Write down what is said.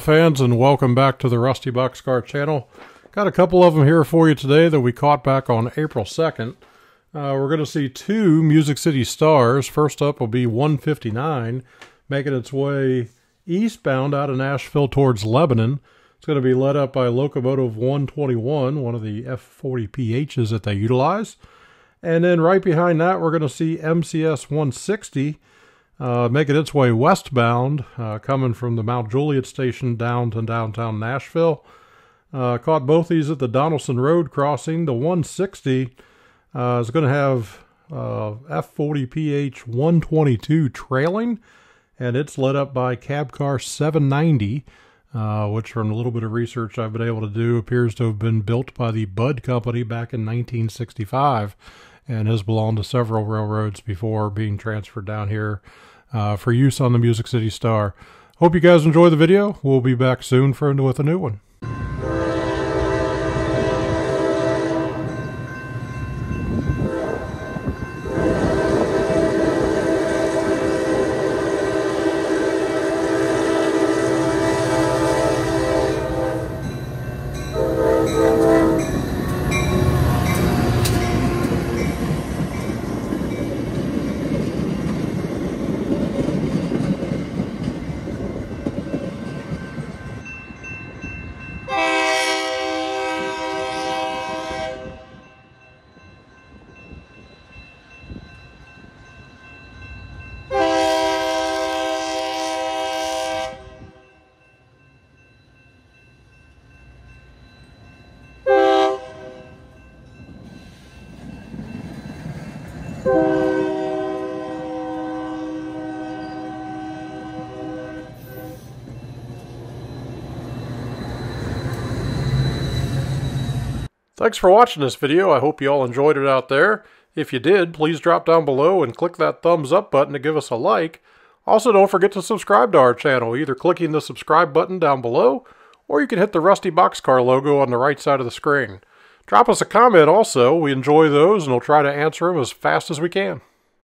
fans, and welcome back to the Rusty Boxcar Channel. Got a couple of them here for you today that we caught back on April 2nd. We're going to see two Music City Stars. First up will be 159, making its way eastbound out of Nashville towards Lebanon. It's going to be led up by locomotive 121, one of the F40PHs that they utilize. And then right behind that, we're going to see MCS 160 making its way westbound, coming from the Mount Juliet station down to downtown Nashville. Caught both these at the Donaldson Road crossing. The 160 is going to have F40PH 122 trailing, and it's led up by cab car 790, which from a little bit of research I've been able to do appears to have been built by the Budd Company back in 1965 and has belonged to several railroads before being transferred down here for use on the Music City Star. Hope you guys enjoy the video. We'll be back soon with a new one. Thanks for watching this video. I hope you all enjoyed it out there. If you did, please drop down below and click that thumbs up button to give us a like. Also, don't forget to subscribe to our channel, either clicking the subscribe button down below, or you can hit the Rusty Boxcar logo on the right side of the screen. Drop us a comment also. We enjoy those and we'll try to answer them as fast as we can.